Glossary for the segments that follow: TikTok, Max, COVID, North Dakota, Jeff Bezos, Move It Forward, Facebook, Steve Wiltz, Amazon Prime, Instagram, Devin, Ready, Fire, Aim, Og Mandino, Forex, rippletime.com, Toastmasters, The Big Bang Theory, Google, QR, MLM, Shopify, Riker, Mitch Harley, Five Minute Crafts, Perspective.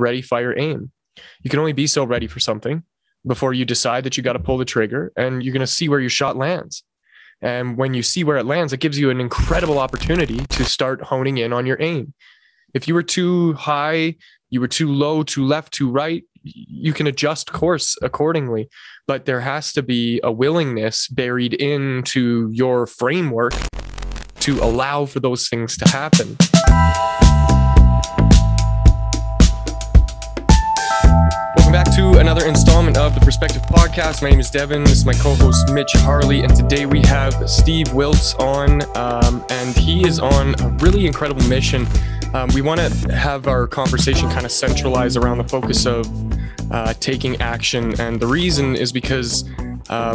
ready, fire, aim. You can only be so ready for something before you decide that you got to pull the trigger, and you're going to see where your shot lands. And when you see where it lands, it gives you an incredible opportunity to start honing in on your aim. If you were too high, you were too low, too left, too right, you can adjust course accordingly. But there has to be a willingness buried into your framework to allow for those things to happen. Welcome back to another installment of the Perspective Podcast. My name is Devin. This is my co-host Mitch Harley, and today we have Steve Wiltz on, and he is on a really incredible mission. We want to have our conversation kind of centralized around the focus of taking action, and the reason is because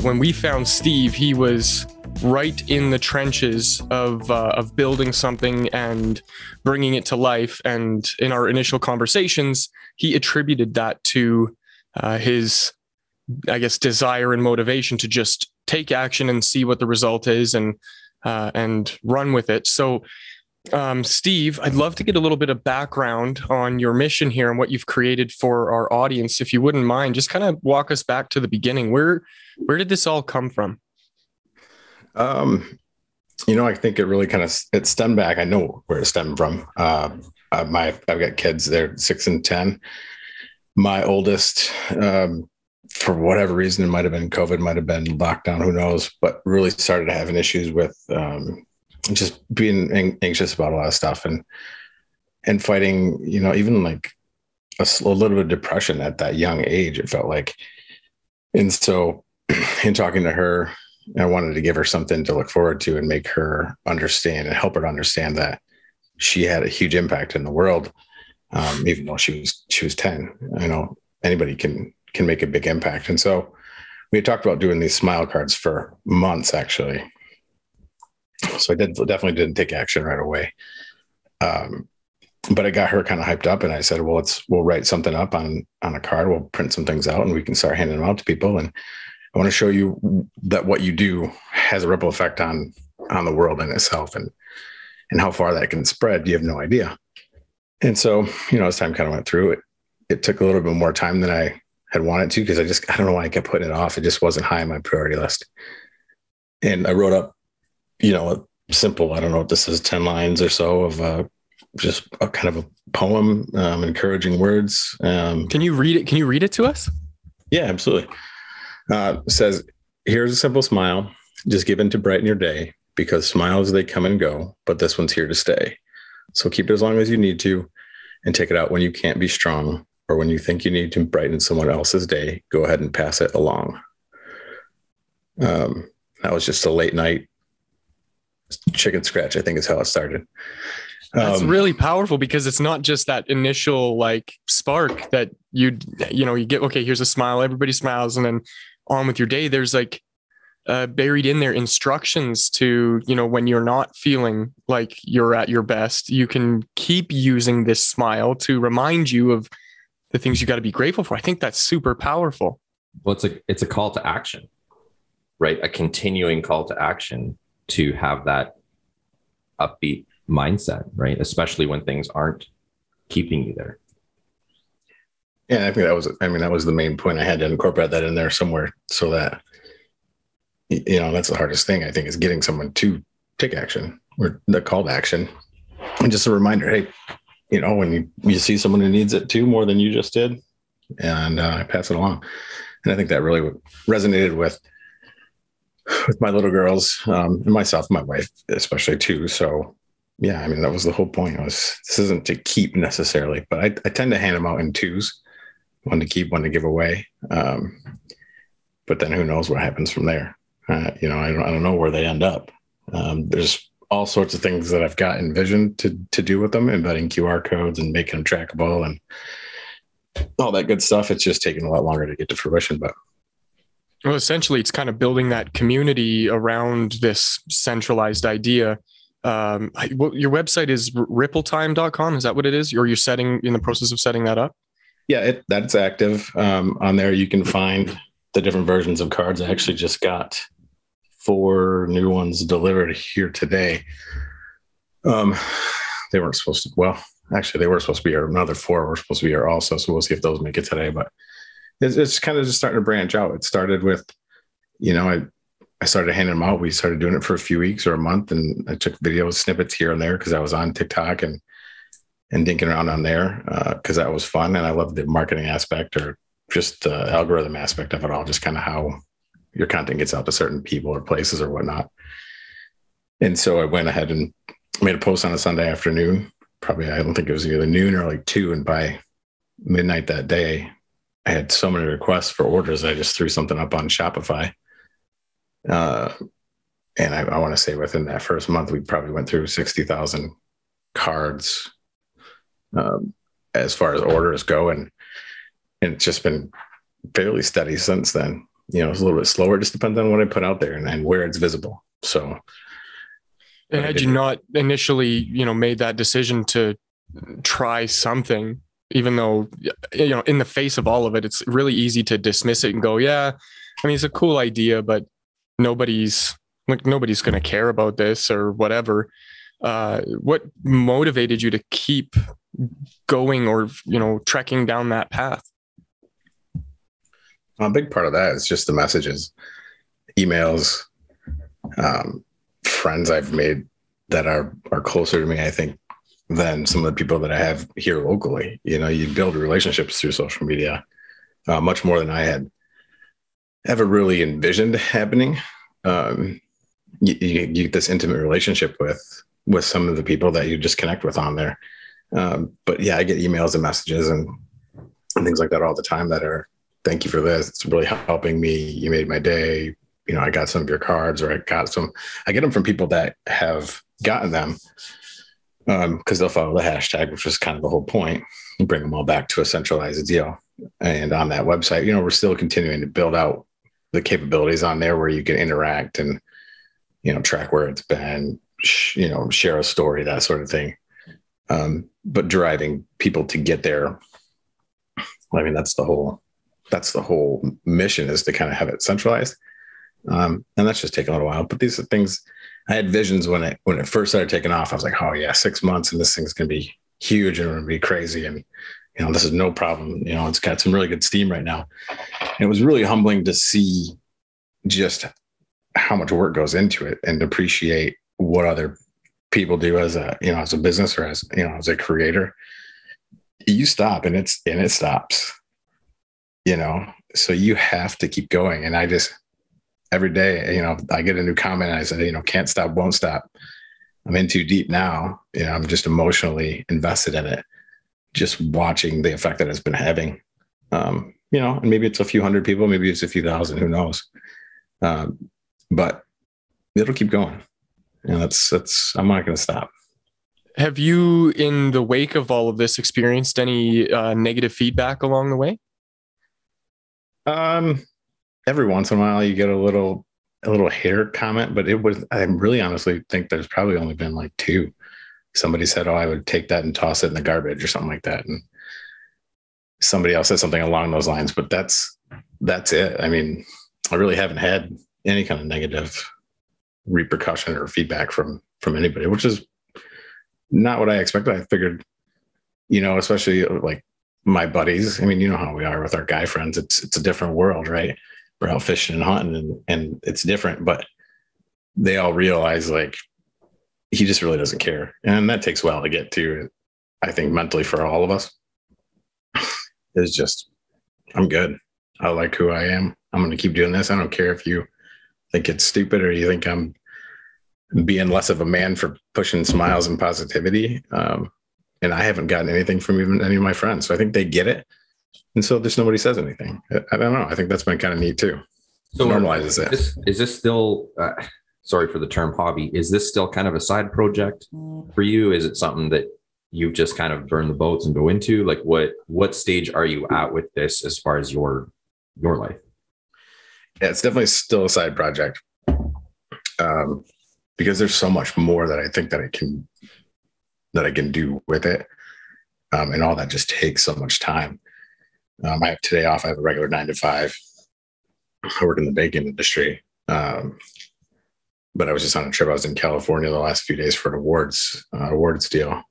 when we found Steve, he was right in the trenches of building something and bringing it to life. And in our initial conversations, he attributed that to his, I guess, desire and motivation to just take action and see what the result is and run with it. So, Steve, I'd love to get a little bit of background on your mission here and what you've created for our audience. If you wouldn't mind, just kind of walk us back to the beginning. Where did this all come from? I think it really kind of, it stemmed back. I know where it stemmed from. I've got kids, they're 6 and 10. My oldest, for whatever reason, it might've been COVID, might've been lockdown, who knows, but really started having issues with, just being anxious about a lot of stuff and fighting, you know, even like a little bit of depression at that young age, it felt like. And so in talking to her, I wanted to give her something to look forward to and make her understand and help her understand that she had a huge impact in the world. Even though she was 10, I know anybody can make a big impact. And so we had talked about doing these smile cards for months, actually. So I definitely didn't take action right away. But I got her kind of hyped up, and I said, well, we'll write something up on a card. We'll print some things out and we can start handing them out to people. And I want to show you that what you do has a ripple effect on the world in itself, and how far that can spread. You have no idea. And so, you know, as time kind of went through, it took a little bit more time than I had wanted to, because I don't know why I kept putting it off. It just wasn't high on my priority list. And I wrote up, you know, a simple, I don't know if this is 10 lines or so of just a kind of a poem, encouraging words. Can you read it? Can you read it to us? Yeah, absolutely. Says, here's a simple smile, just given to brighten your day, because smiles, they come and go, but this one's here to stay. So keep it as long as you need to, and take it out when you can't be strong, or when you think you need to brighten someone else's day. Go ahead and pass it along. That was just a late night chicken scratch, I think, is how it started. That's really powerful, because it's not just that initial like spark that you get, okay, here's a smile, everybody smiles, and then on with your day. There's like buried in there instructions to, you know, when you're not feeling like you're at your best, you can keep using this smile to remind you of the things you got to be grateful for. I think that's super powerful. Well, it's a call to action, right? A continuing call to action to have that upbeat mindset, right? Especially when things aren't keeping you there. Yeah, I think that was the main point. I had to incorporate that in there somewhere, so that, you know, that's the hardest thing, I think, is getting someone to take action, or the call to action. And just a reminder, hey, you know, when you see someone who needs it too, more than you just did, and pass it along. And I think that really resonated with my little girls, and myself, my wife, especially too. So yeah, I mean, that was the whole point. This isn't to keep necessarily, but I tend to hand them out in twos, one to keep, one to give away. But then who knows what happens from there. I don't know where they end up. There's all sorts of things that I've got envisioned to do with them, embedding QR codes and making them trackable and all that good stuff. It's just taking a lot longer to get to fruition, but. Well, essentially, it's kind of building that community around this centralized idea. Your website is rippletime.com. Is that what it is? Or you're in the process of setting that up? Yeah, that's active. On there, you can find the different versions of cards. I actually just got 4 new ones delivered here today. They weren't supposed to, well, Actually, they were supposed to be here. Another four were supposed to be here also. So we'll see if those make it today. But it's kind of just starting to branch out. It started with, you know, I started handing them out. We started doing it for a few weeks or a month. And I took video snippets here and there because I was on TikTok and dinking around on there because that was fun. And I loved the marketing aspect or just the algorithm aspect of it all, just kind of how your content gets out to certain people or places or whatnot. And so I went ahead and made a post on a Sunday afternoon. Probably, I don't think it was either noon or like 2. And by midnight that day, I had so many requests for orders. I just threw something up on Shopify. And I want to say within that first month, we probably went through 60,000 cards as far as orders go. And it's just been fairly steady since then. You know, it's a little bit slower, just depends on what I put out there and where it's visible. So. And had you not initially, you know, made that decision to try something, even though, you know, in the face of all of it, it's really easy to dismiss it and go, yeah, I mean, it's a cool idea, but nobody's going to care about this or whatever. What motivated you to keep going or, you know, trekking down that path? A big part of that is just the messages, emails, friends I've made that are closer to me, I think, than some of the people that I have here locally. You know, you build relationships through social media much more than I had ever really envisioned happening. You get this intimate relationship with some of the people that you just connect with on there. But yeah, I get emails and messages and things like that all the time that are, thank you for this. It's really helping me. You made my day. You know, I got some of your cards or I got some, I get them from people that have gotten them because they'll follow the hashtag, which is kind of the whole point. You bring them all back to a centralized deal. And on that website, you know, we're still continuing to build out the capabilities on there where you can interact and, you know, track where it's been, you know, share a story, that sort of thing. But driving people to get there. I mean, that's the whole mission is to kind of have it centralized. And that's just taken a little while, but these are things I had visions when it first started taking off. I was like, oh yeah, 6 months and this thing's going to be huge and it'll be crazy. And, you know, this is no problem. You know, it's got some really good steam right now. And it was really humbling to see just how much work goes into it and appreciate what other people do as a, you know, as a business or as, you know, as a creator. You stop and it stops, you know, so you have to keep going. And I just, every day, you know, I get a new comment. And I say, you know, can't stop, won't stop. I'm in too deep now. You know, I'm just emotionally invested in it. Just watching the effect that it's been having. You know, and maybe it's a few hundred people, maybe it's a few thousand, who knows? But it'll keep going. You know, I'm not going to stop. Have you, in the wake of all of this, experienced any negative feedback along the way? Every once in a while you get a little hater comment, but I really honestly think there's probably only been like 2. Somebody said, oh, I would take that and toss it in the garbage or something like that. And somebody else said something along those lines, but that's it. I mean, I really haven't had any kind of negative repercussion or feedback from anybody, which is not what I expected. I figured, you know, especially like my buddies, I mean, you know how we are with our guy friends. It's a different world, right? We're out fishing and hunting and it's different, but they all realize like he just really doesn't care. And that takes a while to get to, I think, mentally for all of us. It's just, I'm good. I like who I am. I'm going to keep doing this. I don't care if you think it's stupid or you think I'm being less of a man for pushing smiles and positivity. And I haven't gotten anything from even any of my friends. So I think they get it. And so just nobody says anything. I don't know. I think that's been kind of neat too. So normalizes it. Is this still, sorry for the term hobby, is this still kind of a side project for you? Is it something that you've just kind of burned the boats and go into? Like what stage are you at with this as far as your life? Yeah, it's definitely still a side project. Because there's so much more that I think that I can do with it. And all that just takes so much time. I have today off. I have a regular 9 to 5. I work in the baking industry. But I was just on a trip. I was in California the last few days for an awards deal.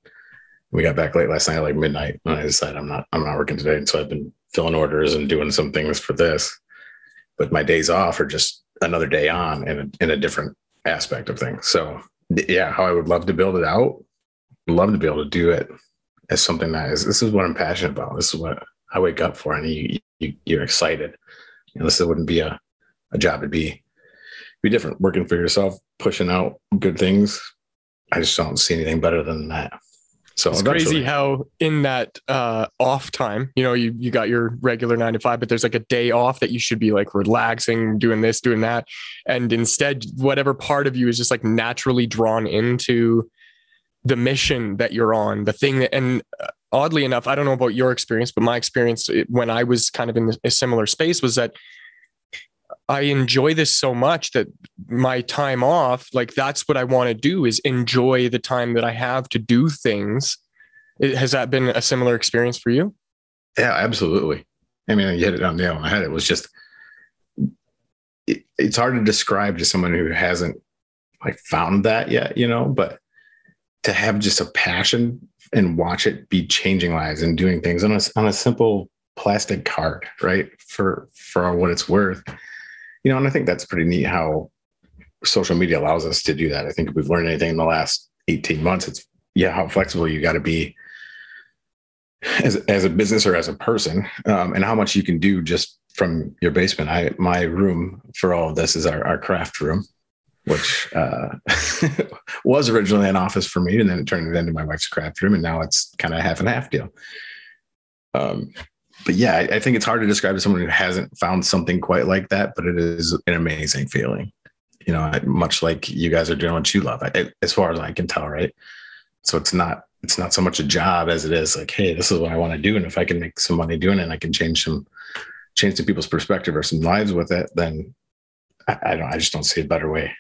We got back late last night, like midnight, and I decided I'm not working today. And so I've been filling orders and doing some things for this, but my days off are just another day on in a different aspect of things. So yeah, how I would love to build it out. Love to be able to do it as something that is, this is what I'm passionate about. This is what I wake up for. And you're excited. You know, this wouldn't be a job. It'd be different, working for yourself, pushing out good things. I just don't see anything better than that. So it's crazy how in that off time, you know, you got your regular 9 to 5, but there's like a day off that you should be like relaxing, doing this, doing that. And instead, whatever part of you is just like naturally drawn into the mission that you're on, the thing that, and oddly enough, I don't know about your experience, but my experience when I was kind of in a similar space was that I enjoy this so much that my time off, like that's what I want to do, is enjoy the time that I have to do things. Has that been a similar experience for you? Yeah, absolutely. I mean, you hit it on the nail on the head. It was just, it's hard to describe to someone who hasn't like found that yet, you know, but to have just a passion and watch it be changing lives and doing things on a simple plastic card, right? For what it's worth. You know, and I think that's pretty neat how social media allows us to do that. I think if we've learned anything in the last 18 months, it's how flexible you got to be as a business or as a person, and how much you can do just from your basement. My room for all of this is our craft room, which was originally an office for me, and then it turned into my wife's craft room, and now it's kind of half and half deal. But yeah, I think it's hard to describe to someone who hasn't found something quite like that, but it is an amazing feeling, you know, much like you guys are doing what you love, as far as I can tell. Right. So it's not so much a job as it is like, hey, this is what I want to do. And if I can make some money doing it and I can change some people's perspective or some lives with it, then I just don't see a better way.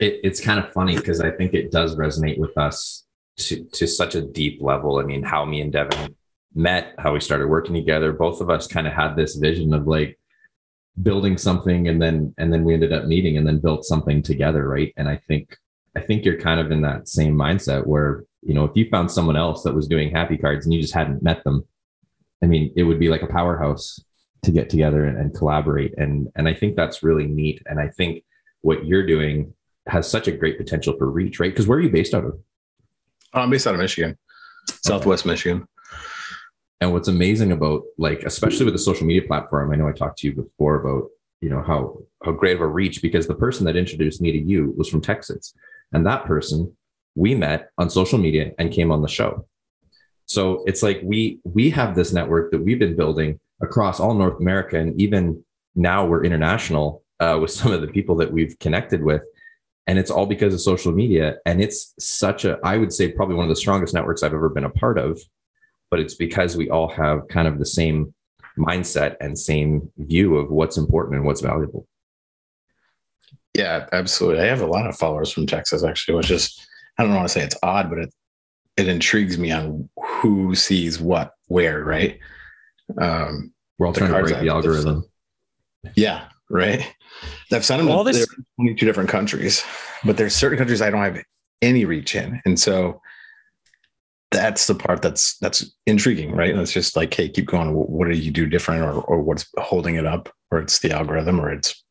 It's kind of funny because I think it does resonate with us to such a deep level. I mean, how me and Devin met, how we started working together, both of us kind of had this vision of like building something, and then we ended up meeting and then built something together, right? And I think you're kind of in that same mindset where, you know, if you found someone else that was doing happy cards and you just hadn't met them, I mean, it would be like a powerhouse to get together and collaborate. And I think that's really neat. And I think what you're doing has such a great potential for reach, right? Because where are you based out of? I'm based out of Michigan, Southwest Michigan. And what's amazing about, like, especially with the social media platform, I know I talked to you before about, you know, how great of a reach, because the person that introduced me to you was from Texas. And that person we met on social media and came on the show. So it's like we have this network that we've been building across all North America. And even now we're international with some of the people that we've connected with. And it's all because of social media. And it's such a, I would say, probably one of the strongest networks I've ever been a part of. But it's because we all have kind of the same mindset and same view of what's important and what's valuable. Yeah, absolutely. I have a lot of followers from Texas, actually, which is, I don't want to say it's odd, but it intrigues me on who sees what, where, right? We're all trying to break the algorithm. Yeah, right. I've sent them to 22 different countries, but there's certain countries I don't have any reach in. And so that's the part that's intriguing, right? And it's just like, hey, keep going. What do you do different, or what's holding it up, or it's the algorithm, or it's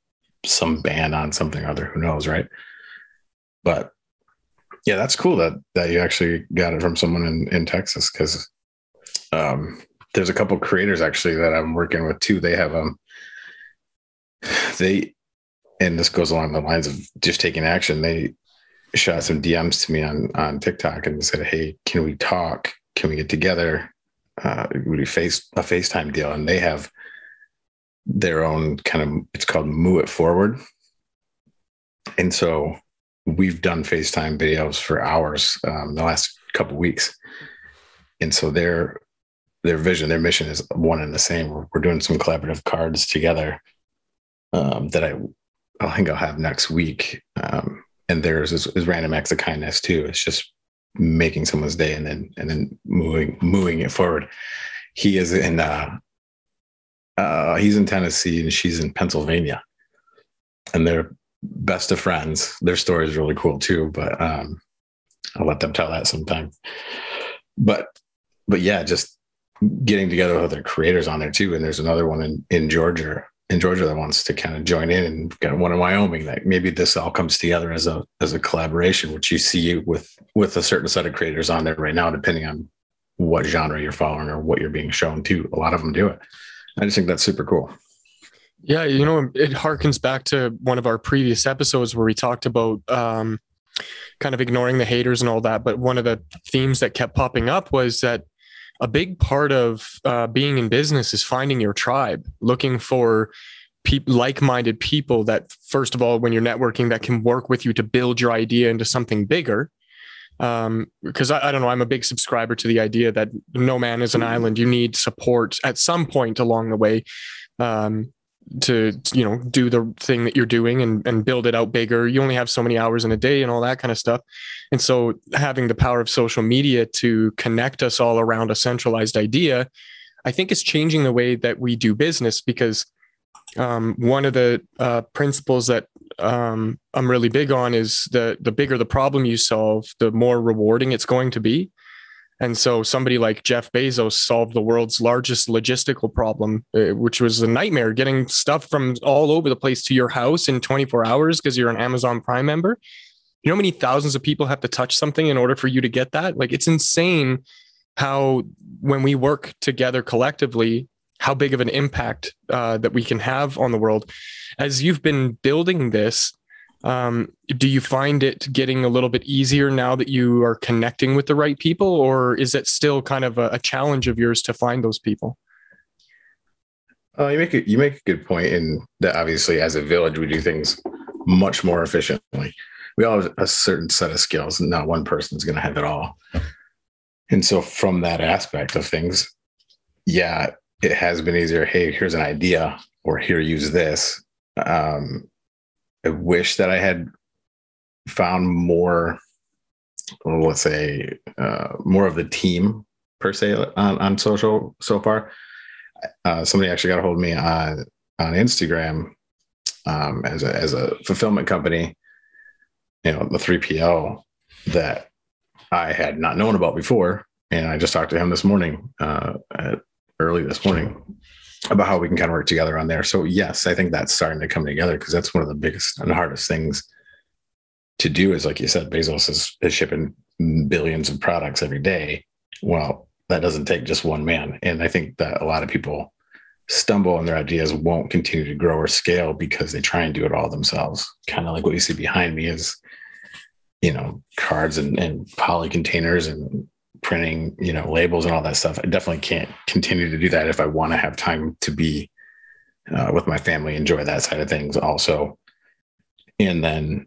some ban on something or other, who knows, right? But yeah, that's cool that you actually got it from someone in Texas, because there's a couple creators actually that I'm working with too. They have and this goes along the lines of just taking action. They shot some DMs to me on TikTok and said, hey, can we talk? Can we get together? Would we face a FaceTime deal? And they have their own kind of, it's called Move It Forward. And so we've done FaceTime videos for hours the last couple of weeks. And so their vision, their mission is one and the same. We're doing some collaborative cards together that I think I'll have next week. And theirs is random acts of kindness too. It's just making someone's day and then moving it forward. He is in he's in Tennessee and she's in Pennsylvania, and they're best of friends. Their story is really cool too, but I'll let them tell that sometime. But but yeah, just getting together with other creators on there too. And there's another one in Georgia that wants to kind of join in, and got one in Wyoming that maybe this all comes together as a collaboration, which you see with a certain set of creators on there right now, depending on what genre you're following or what you're being shown to. A lot of them do it. I just think that's super cool. Yeah. You know, it harkens back to one of our previous episodes where we talked about, kind of ignoring the haters and all that. But one of the themes that kept popping up was that a big part of being in business is finding your tribe, looking for like-minded people that, first of all, when you're networking, that can work with you to build your idea into something bigger. Because I don't know, I'm a big subscriber to the idea that no man is an island. You need support at some point along the way to, you know, do the thing that you're doing and build it out bigger. You only have so many hours in a day and all that kind of stuff. And so having the power of social media to connect us all around a centralized idea, I think is changing the way that we do business, because one of the principles that I'm really big on is the bigger the problem you solve, the more rewarding it's going to be. And so somebody like Jeff Bezos solved the world's largest logistical problem, which was a nightmare, getting stuff from all over the place to your house in 24 hours because you're an Amazon Prime member. You know how many thousands of people have to touch something in order for you to get that? Like, it's insane how when we work together collectively, how big of an impact that we can have on the world. As you've been building this, do you find it getting a little bit easier now that you are connecting with the right people, or is it still kind of a challenge of yours to find those people? You make a good point in that. Obviously, as a village, we do things much more efficiently. We all have a certain set of skills, and not one person's going to have it all. And so from that aspect of things, yeah, it has been easier. Hey, here's an idea, or here, use this. I wish that I had found more, let's say, more of the team per se on social so far. Somebody actually got a hold of me on Instagram as a fulfillment company, you know, the 3PL that I had not known about before. And I just talked to him this morning, early this morning, about how we can kind of work together on there. So yes, I think that's starting to come together, because that's one of the biggest and hardest things to do is, like you said, Bezos is shipping billions of products every day. Well, that doesn't take just one man. And I think that a lot of people stumble and their ideas won't continue to grow or scale because they try and do it all themselves. Kind of like what you see behind me is, you know, cards and poly containers and printing, you know, labels and all that stuff. I definitely can't continue to do that if I want to have time to be with my family, enjoy that side of things also. And then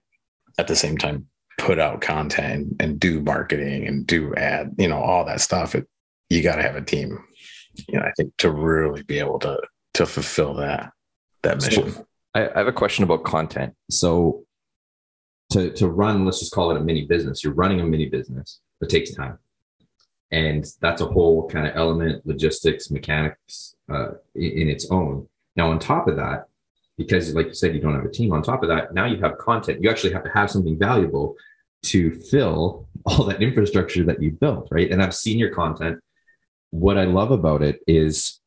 at the same time, put out content and do marketing and do ad, you know, all that stuff. You got to have a team, you know, I think, to really be able to fulfill that mission. So I have a question about content. So to run, let's just call it a mini business. You're running a mini business, but it takes time. And that's a whole kind of element, logistics, mechanics in its own. Now, on top of that, because like you said, you don't have a team, on top of that, now you have content. You actually have to have something valuable to fill all that infrastructure that you built, right? And I've seen your content. What I love about it is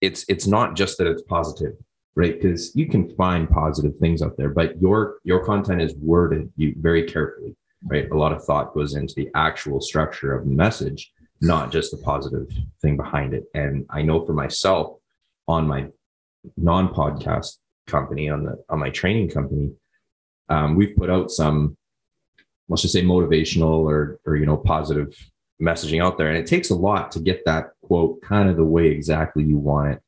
it's not just that it's positive, right? Because you can find positive things out there, but your content is worded very carefully. Right. A lot of thought goes into the actual structure of the message, not just the positive thing behind it. And I know for myself, on my non-podcast company, on my training company, we've put out some, let's just say, motivational or you know, positive messaging out there. And it takes a lot to get that quote kind of the way exactly you want it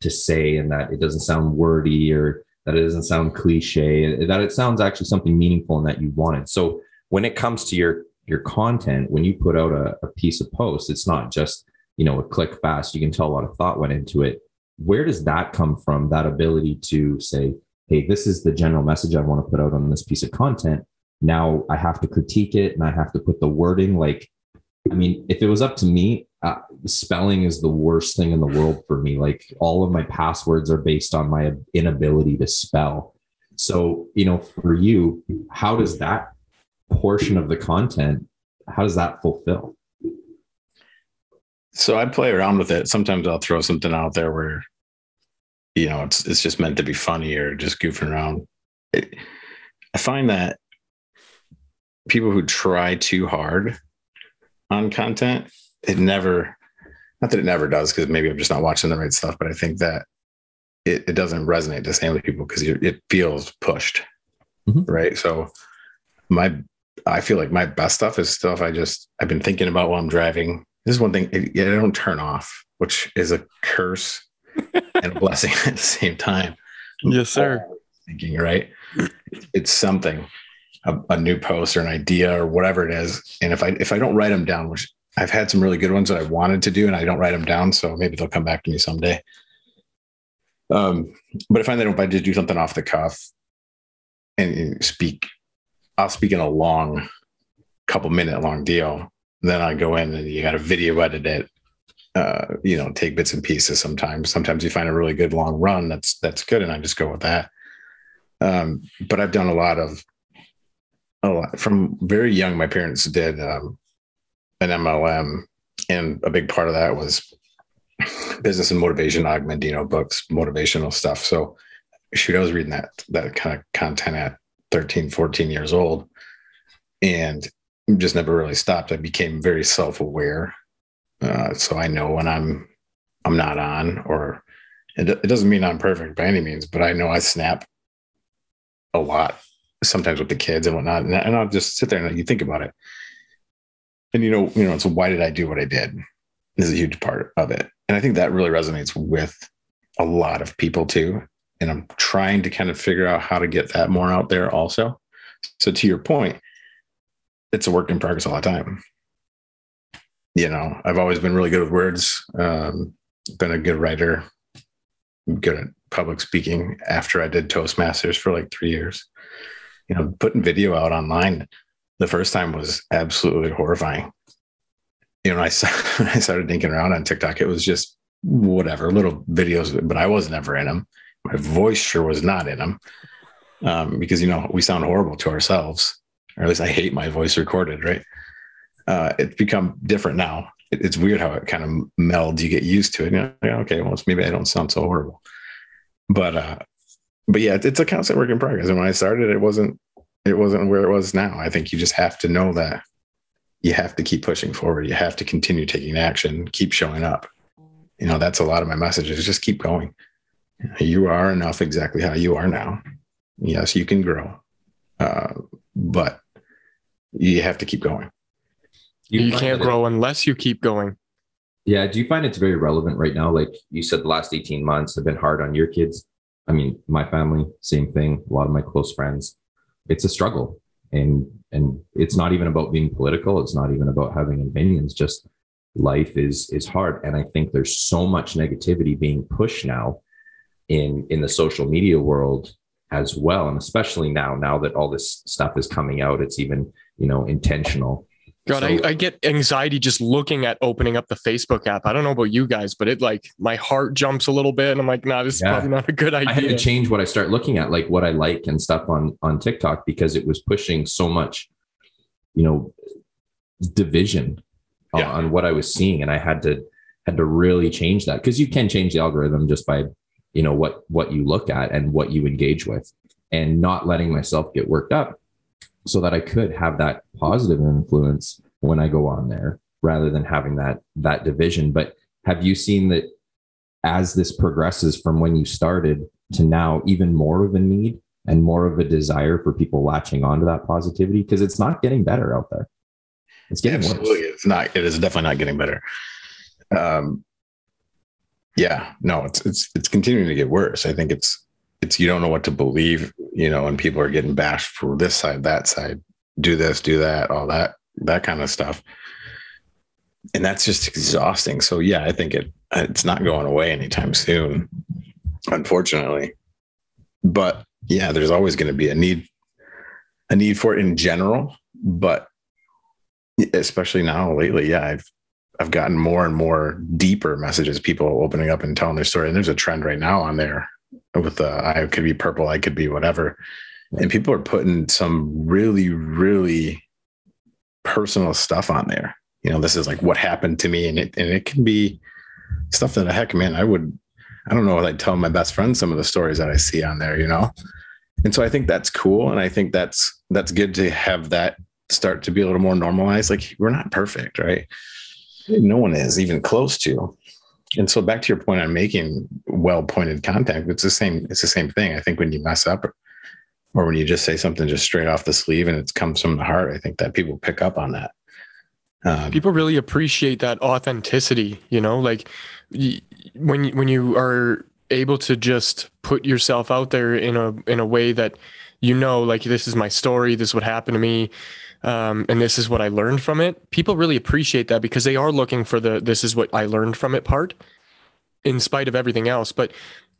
to say, and that it doesn't sound wordy or that it doesn't sound cliche, that it sounds actually something meaningful and that you wanted. So when it comes to your content, when you put out a piece of post, it's not just, you know, a click fast. You can tell a lot of thought went into it. Where does that come from? That ability to say, hey, this is the general message I want to put out on this piece of content. Now I have to critique it and I have to put the wording. Like, I mean, if it was up to me, spelling is the worst thing in the world for me. Like, all of my passwords are based on my inability to spell. So, you know, for you, how does that portion of the content, how does that fulfill? So I play around with it. Sometimes I'll throw something out there where, you know, it's just meant to be funny or just goofing around. I find that people who try too hard on content, it never, not that it never does, because maybe I'm just not watching the right stuff, but I think that it doesn't resonate the same with people because it feels pushed. Mm-hmm. Right. So I feel like my best stuff is stuff I've been thinking about while I'm driving. This is one thing I don't turn off, which is a curse and a blessing at the same time. Yes, sir. Thinking, right? It's something, a new post or an idea or whatever it is. And if I don't write them down, which I've had some really good ones that I wanted to do and I don't write them down, so maybe they'll come back to me someday. But I find that if I just do something off the cuff and I'll speak in a long, couple minute long deal. Then I go in and you got to video edit it, you know, take bits and pieces sometimes. Sometimes you find a really good long run that's good, and I just go with that. But I've done a lot from very young. My parents did an MLM, and a big part of that was business and motivation, Og Mandino books, motivational stuff. So shoot, I was reading that kind of content at 13, 14 years old, and just never really stopped. I became very self-aware. So I know when I'm not on, or it doesn't mean I'm perfect by any means, but I know I snap a lot sometimes with the kids and whatnot. And I'll just sit there and you think about it. And, you know, it's why did I do what I did? This is a huge part of it. And I think that really resonates with a lot of people too. And I'm trying to kind of figure out how to get that more out there also. So to your point, it's a work in progress all the time. You know, I've always been really good with words, been a good writer, good at public speaking after I did Toastmasters for like 3 years. You know, putting video out online the first time was absolutely horrifying. You know, when I started dinking around on TikTok, it was just whatever, little videos, but I was never in them. My voice sure was not in them because, you know, we sound horrible to ourselves. Or at least I hate my voice recorded, right? It's become different now. It's weird how it kind of melds. You get used to it. You know, okay, well, maybe I don't sound so horrible. But yeah, it's a constant work in progress. And when I started, it wasn't where it was now. I think you just have to know that you have to keep pushing forward. You have to continue taking action, keep showing up. You know, that's a lot of my message is just keep going. You are enough exactly how you are now. Yes, you can grow. But you have to keep going. You can't grow unless you keep going. Yeah. Do you find it's very relevant right now? Like you said, the last 18 months have been hard on your kids. I mean, my family, same thing. A lot of my close friends, it's a struggle. And it's not even about being political. It's not even about having opinions. Just life is hard. And I think there's so much negativity being pushed now in the social media world as well. And especially now that all this stuff is coming out, it's even, you know, intentional. God, so, I get anxiety just looking at opening up the Facebook app. I don't know about you guys, but it like my heart jumps a little bit and I'm like, nah, this is probably not a good idea. I had to change what I start looking at, like what I like and stuff on TikTok, because it was pushing so much, you know, division on what I was seeing. And I had to really change that, because you can change the algorithm just by, you know, what you look at and what you engage with, and not letting myself get worked up so that I could have that positive influence when I go on there, rather than having that division. But have you seen that as this progresses from when you started to now, even more of a need and more of a desire for people latching onto that positivity? Because it's not getting better out there. It's getting worse. It's not, it is definitely not getting better. Yeah, no, it's continuing to get worse. I think it's you don't know what to believe, you know, and people are getting bashed for this side, that side, do this, do that, all that kind of stuff. And that's just exhausting. So yeah, I think it's not going away anytime soon, unfortunately. But yeah, there's always going to be a need for it in general, but especially now lately, yeah, I've gotten more and more deeper messages, people opening up and telling their story. And there's a trend right now on there with I could be purple, I could be whatever. And people are putting some really, really personal stuff on there. you know, this is like what happened to me. And it can be stuff that, heck, man, I don't know what I'd tell my best friend, some of the stories that I see on there, you know? And so I think that's cool. And I think that's good to have that start to be a little more normalized. Like, we're not perfect, right? No one is even close to. And so back to your point on making well-pointed contact, it's the same thing. I think when you mess up or when you just say something just straight off the sleeve and it comes from the heart, I think that people pick up on that. People really appreciate that authenticity, you know, like when you are able to just put yourself out there in a way that, you know, like, this is my story, this is what happened to me. And this is what I learned from it. People really appreciate that because they are looking for the, this is what I learned from it part in spite of everything else. But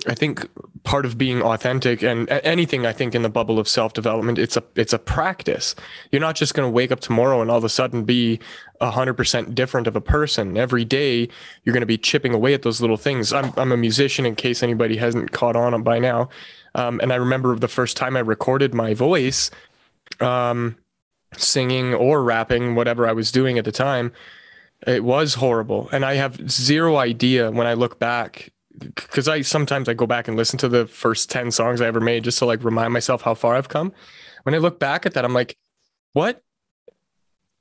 I think part of being authentic and anything, I think, in the bubble of self-development, it's a practice. You're not just going to wake up tomorrow and all of a sudden be 100% different of a person. Every day, you're going to be chipping away at those little things. I'm a musician, in case anybody hasn't caught on by now. And I remember the first time I recorded my voice, singing or rapping, whatever I was doing at the time, it was horrible. And I have zero idea when I look back, because sometimes I go back and listen to the first 10 songs I ever made just to like remind myself how far I've come. When I look back at that, I'm like, what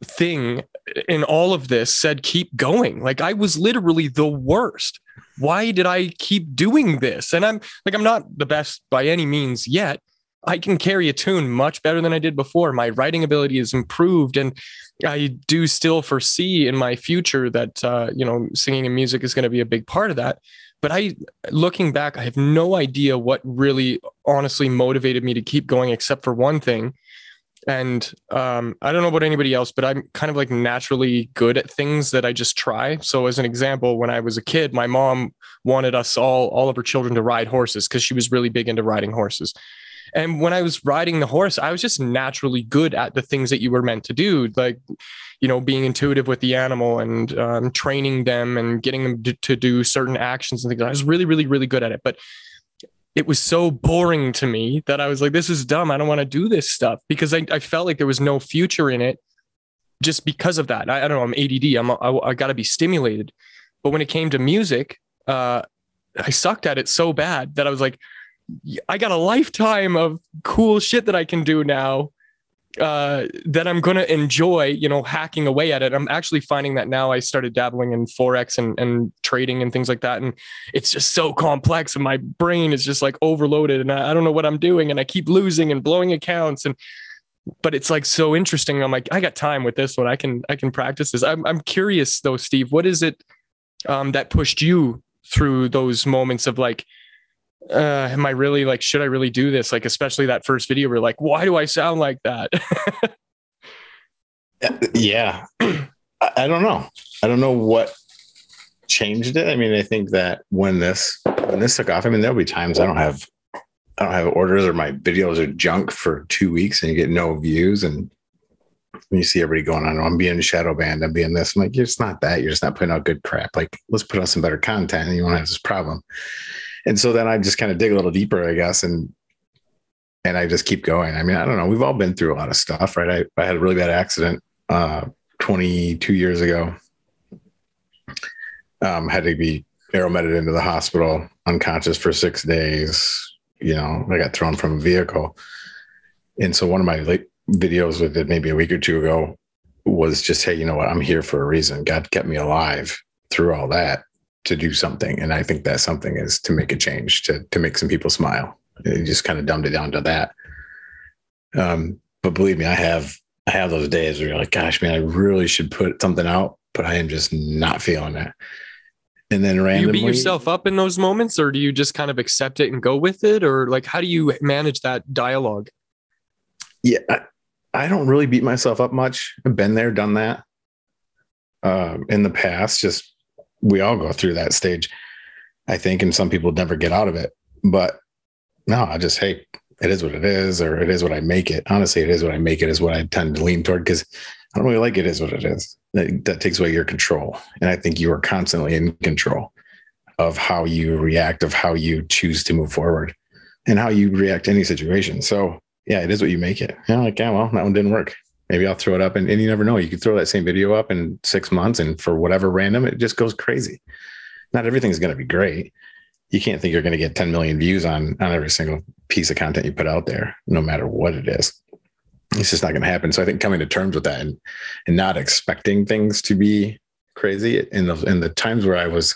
thing in all of this said keep going? Like, I was literally the worst. Why did I keep doing this? And I'm not the best by any means yet. I can carry a tune much better than I did before. My writing ability is improved, and I do still foresee in my future that, you know, singing and music is going to be a big part of that. But looking back, I have no idea what really honestly motivated me to keep going, except for one thing. And I don't know about anybody else, but I'm kind of like naturally good at things that I just try. So as an example, when I was a kid, my mom wanted us all of her children to ride horses because she was really big into riding horses. And when I was riding the horse, I was just naturally good at the things that you were meant to do, like, you know, being intuitive with the animal and training them and getting them to do certain actions and things. I was really, really, really good at it. But it was so boring to me that I was like, this is dumb. I don't want to do this stuff because I felt like there was no future in it just because of that. I don't know. I'm ADD. I got to be stimulated. But when it came to music, I sucked at it so bad that I was like, I got a lifetime of cool shit that I can do now that I'm going to enjoy, you know, hacking away at it. I'm actually finding that now I started dabbling in Forex and trading and things like that. And it's just so complex and my brain is just like overloaded and I don't know what I'm doing and I keep losing and blowing accounts. But it's like so interesting. I'm like, I got time with this one. I can practice this. I'm curious though, Steve, what is it that pushed you through those moments of like, am I really like, should I really do this? Like, especially that first video where like, why do I sound like that? Yeah. I don't know. I don't know what changed it. I mean, I think that when this took off, I mean, there'll be times I don't have orders or my videos are junk for 2 weeks and you get no views. And you see everybody going on, I'm being shadow banned. I'm being this. I'm like, it's not that. You're just not putting out good crap. Like, let's put out some better content and you won't have this problem. And so then I just kind of dig a little deeper, I guess. And I just keep going. I mean, I don't know. We've all been through a lot of stuff, right? I had a really bad accident 22 years ago. Had to be aerometed into the hospital, unconscious for 6 days. You know, I got thrown from a vehicle. And so one of my videos with it maybe a week or two ago was just, hey, you know what? I'm here for a reason. God kept me alive through all that to do something. And I think that something is to make a change, to make some people smile. It just kind of dumbed it down to that. But believe me, I have those days where you're like, gosh, man, I really should put something out, but I am just not feeling that. And then randomly, do you beat yourself up in those moments, or do you just kind of accept it and go with it? Or like, how do you manage that dialogue? Yeah. I don't really beat myself up much. I've been there, done that in the past, just, we all go through that stage, I think, and some people never get out of it. But no, I just, hey, it is what it is, or it is what I make it. Honestly, it is what I make it is what I tend to lean toward, because I don't really like it is what it is. That takes away your control. And I think you are constantly in control of how you react, of how you choose to move forward, and how you react to any situation. So yeah, it is what you make it. Yeah, like, yeah, well, that one didn't work. Maybe I'll throw it up and you never know. You could throw that same video up in 6 months and for whatever random, it just goes crazy. Not everything's going to be great. You can't think you're going to get 10 million views on every single piece of content you put out there, no matter what it is. It's just not going to happen. So I think coming to terms with that and not expecting things to be crazy in the times where I was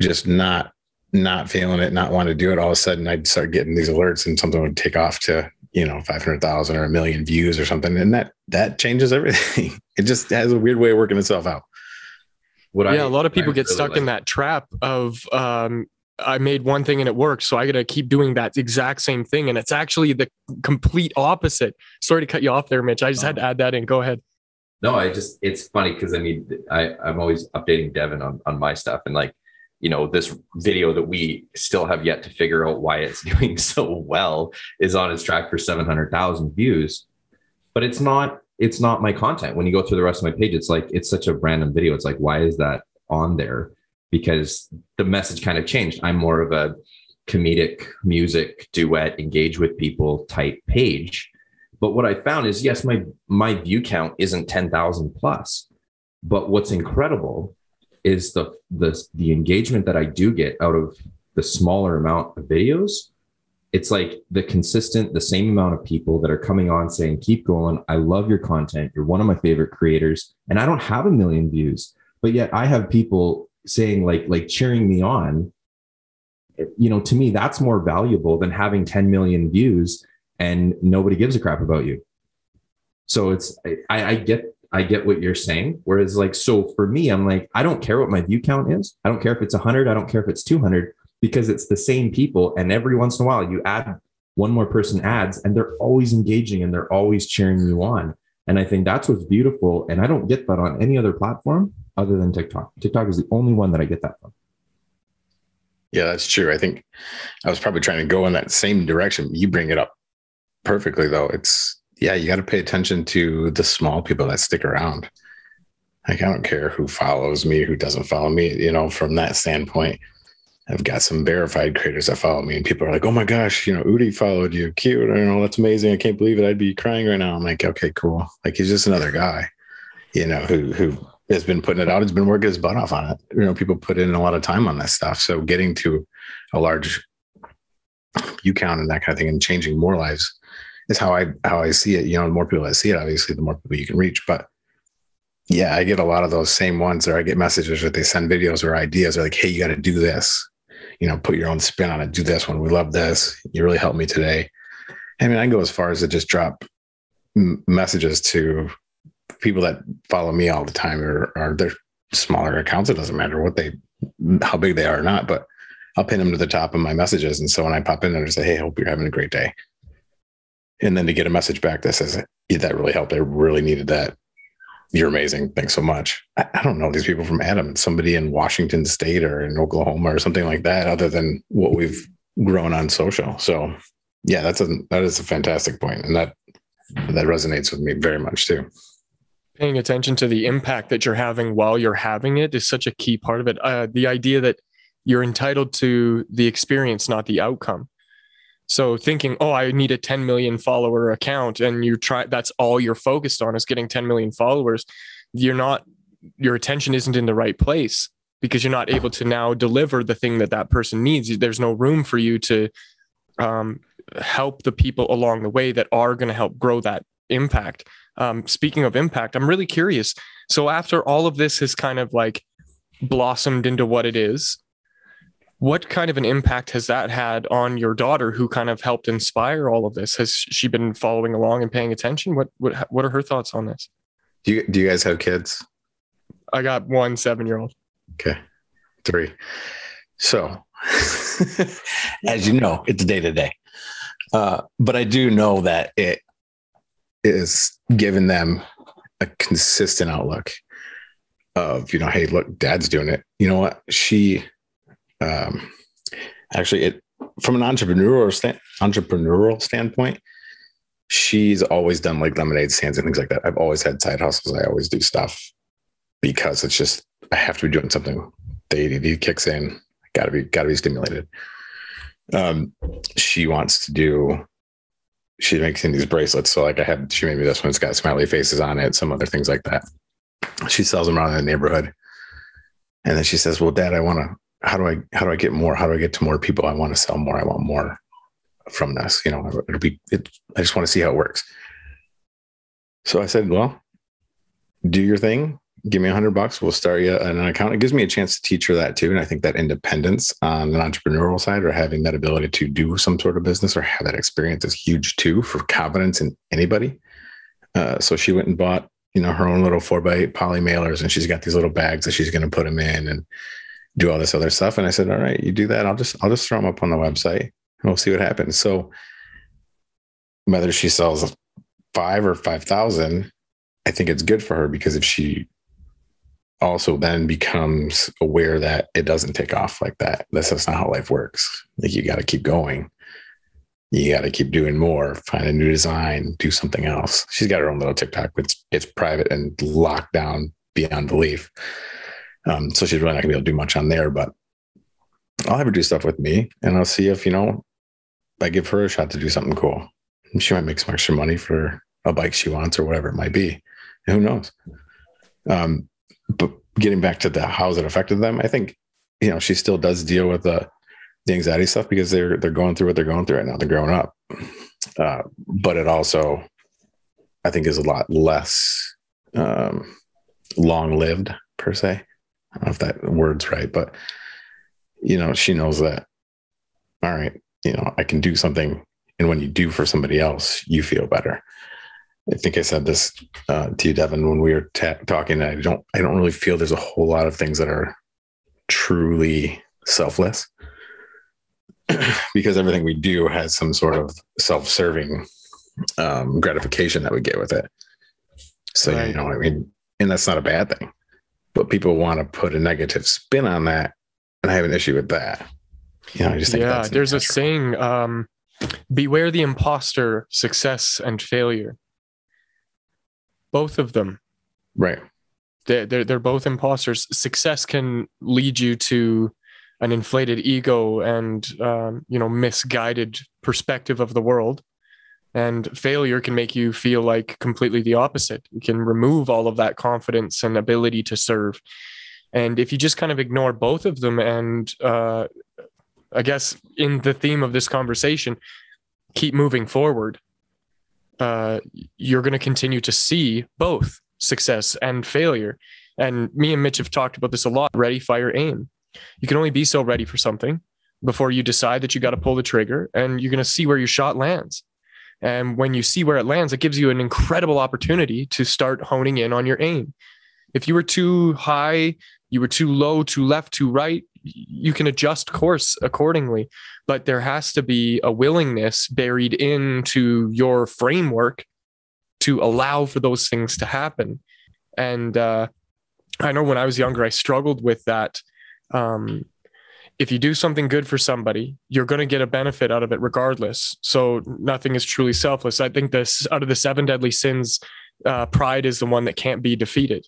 just not feeling it, not wanting to do it, all of a sudden I'd start getting these alerts and something would take off to, 500,000 or 1 million views or something. And that changes everything. It just has a weird way of working itself out. A lot of people get really stuck in that trap of, I made one thing and it worked, so I got to keep doing that exact same thing. And it's actually the complete opposite. Sorry to cut you off there, Mitch. I just had to add that in. Go ahead. No, it's funny because I'm always updating Devin on my stuff. And this video that we still have yet to figure out why it's doing so well is on its track for 700,000 views, but it's not my content. When you go through the rest of my page, it's like, it's such a random video. It's like, why is that on there? Because the message kind of changed. I'm more of a comedic music duet, engage with people type page. But what I found is, yes, my view count isn't 10,000 plus, but what's incredible is the engagement that I do get out of the smaller amount of videos. It's like the same amount of people that are coming on saying, keep going. I love your content. You're one of my favorite creators. And I don't have 1 million views, but yet I have people saying like cheering me on. To me, that's more valuable than having 10 million views and nobody gives a crap about you. So I get what you're saying. Whereas so for me, I'm like, I don't care what my view count is. I don't care if it's 100. I don't care if it's 200, because it's the same people. And every once in a while you add one more person adds and they're always engaging and they're always cheering you on. And I think that's what's beautiful. And I don't get that on any other platform other than TikTok. TikTok is the only one that I get that from. Yeah, that's true. I think I was probably trying to go in that same direction. You bring it up perfectly though. You got to pay attention to the small people that stick around. Like, I don't care who follows me, who doesn't follow me, from that standpoint. I've got some verified creators that follow me and people are like, oh my gosh, Udi followed you. Cute. That's amazing. I can't believe it. I'd be crying right now. I'm like, okay, cool. He's just another guy, who has been putting it out. He's been working his butt off on it. People put in a lot of time on that stuff. So getting to a large view count and that kind of thing and changing more lives is how I see it. The more people that see it, obviously the more people you can reach, but yeah, I get a lot of those same ones, or I get messages that they send videos or ideas or like, hey, you got to do this, put your own spin on it, do this one. We love this. You really helped me today. I mean, I go as far as to just drop messages to people that follow me all the time or their smaller accounts. It doesn't matter how big they are or not, but I'll pin them to the top of my messages. And so when I pop in there and say, hey, I hope you're having a great day. And then to get a message back that says, yeah, that really helped. I really needed that. You're amazing. Thanks so much. I don't know these people from Adam. It's somebody in Washington State or in Oklahoma or something like that, other than what we've grown on social. So yeah, that is a fantastic point. And that resonates with me very much too. Paying attention to the impact that you're having while you're having it is such a key part of it. The idea that you're entitled to the experience, not the outcome. So thinking, oh, I need a 10 million follower account, and that's all you're focused on is getting 10 million followers. Your attention isn't in the right place because you're not able to now deliver the thing that person needs. There's no room for you to help the people along the way that are going to help grow that impact. Speaking of impact, I'm really curious. So after all of this has kind of blossomed into what it is, what kind of an impact has that had on your daughter, who kind of helped inspire all of this? Has she been following along and paying attention? What are her thoughts on this? Do you guys have kids? I got one 7-year-old. Okay. 3. So as you know, it's day to day. But I do know that it is giving them a consistent outlook of, hey, look, dad's doing it. You know what? She... actually, from an entrepreneurial standpoint, she's always done lemonade stands and things like that. I've always had side hustles. I always do stuff because it's just, I have to be doing something. The ADD kicks in. Gotta be stimulated. She wants to do she makes these bracelets. So like I had, she made me this one. It's got smiley faces on it, some other things like that. She sells them around the neighborhood. And then she says, well, Dad, I want to, how do I get more? How do I get to more people? I want to sell more. I want more from this, you know, I just want to see how it works. So I said, well, do your thing. Give me $100. We'll start you an account. It gives me a chance to teach her that too. And I think that independence on an entrepreneurial side, or having that ability to do some sort of business or have that experience, is huge too for confidence in anybody. So she went and bought, you know, her own little 4x8 poly mailers, and she's got these little bags that she's going to put them in and do all this other stuff. And I said, all right, you do that. I'll just throw them up on the website and we'll see what happens. So whether she sells 5 or 5,000, I think it's good for her, because if she also then becomes aware that it doesn't take off like that. That's just not how life works. Like, you got to keep going. You got to keep doing more, find a new design, do something else. She's got her own little TikTok, but it's private and locked down beyond belief. So she's really not gonna be able to do much on there, but I'll have her do stuff with me, and I'll see if, you know, I give her a shot to do something cool. And she might make some extra money for a bike she wants or whatever it might be. And who knows? But getting back to the how's it affected them, I think, you know, she still does deal with the anxiety stuff, because they're going through what they're going through right now. They're growing up. But it also, I think, is a lot less long-lived, per se. I don't know if that word's right, but, you know, she knows that, all right, you know, I can do something. And when you do for somebody else, you feel better. I think I said this to you, Devin, when we were talking. I don't really feel there's a whole lot of things that are truly selfless, because everything we do has some sort of self-serving gratification that we get with it. So, right. You know what I mean? And that's not a bad thing, but people want to put a negative spin on that. And I have an issue with that. You know, I just think that's there's a saying, beware the imposter, success and failure. Both of them. Right. They're both imposters. Success can lead you to an inflated ego and, you know, misguided perspective of the world. And failure can make you feel like completely the opposite. It can remove all of that confidence and ability to serve. And if you just kind of ignore both of them and, I guess in the theme of this conversation, keep moving forward, you're going to continue to see both success and failure. And me and Mitch have talked about this a lot. Ready, fire, aim. You can only be so ready for something before you decide that you got to pull the trigger, and you're going to see where your shot lands. And when you see where it lands, it gives you an incredible opportunity to start honing in on your aim. If you were too high, you were too low, too left, too right, you can adjust course accordingly, but there has to be a willingness buried into your framework to allow for those things to happen. And I know when I was younger, I struggled with that. If you do something good for somebody, you're going to get a benefit out of it regardless. So nothing is truly selfless. I think this, out of the 7 deadly sins, pride is the one that can't be defeated,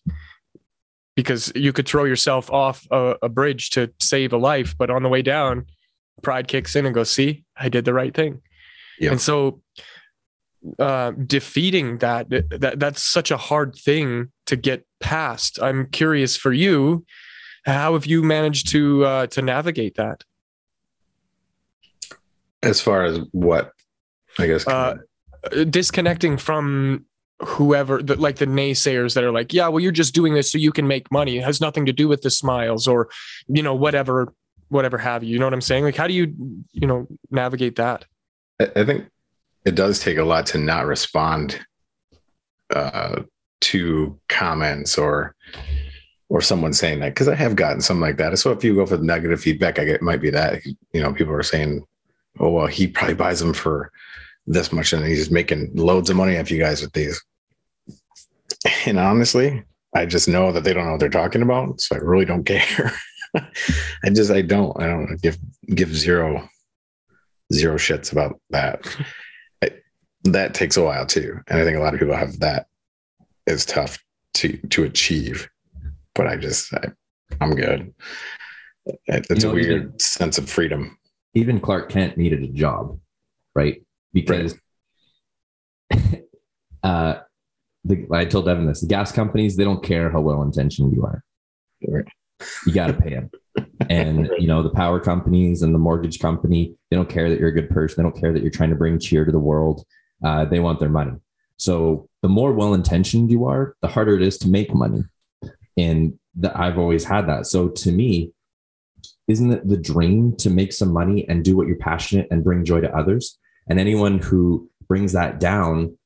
because you could throw yourself off a bridge to save a life, but on the way down, pride kicks in and goes, see, I did the right thing. Yeah. And so defeating that's such a hard thing to get past. I'm curious for you, how have you managed to navigate that? As far as what, I guess, disconnecting from whoever, like the naysayers that are like, yeah, well, you're just doing this so you can make money. It has nothing to do with the smiles or, you know, whatever have you. You know what I'm saying? Like, how do you know, navigate that? I think it does take a lot to not respond to comments or someone saying that, because I have gotten something like that. So if you go for the negative feedback, I get it might be that, you know, people are saying, oh, well, he probably buys them for this much and he's making loads of money off you guys with these. And honestly, I just know that they don't know what they're talking about. So I really don't care. I don't give zero shits about that. That takes a while too. And I think a lot of people have that. It's tough to achieve. But I'm good. It's a weird sense of freedom. Even Clark Kent needed a job, right? Because I told Devin this, the gas companies, they don't care how well-intentioned you are. Sure. You got to pay them. And, you know, the power companies and the mortgage company, they don't care that you're a good person. They don't care that you're trying to bring cheer to the world. They want their money. So the more well-intentioned you are, the harder it is to make money. And I've always had that. So to me, isn't it the dream to make some money and do what you're passionate and bring joy to others? And anyone who brings that down,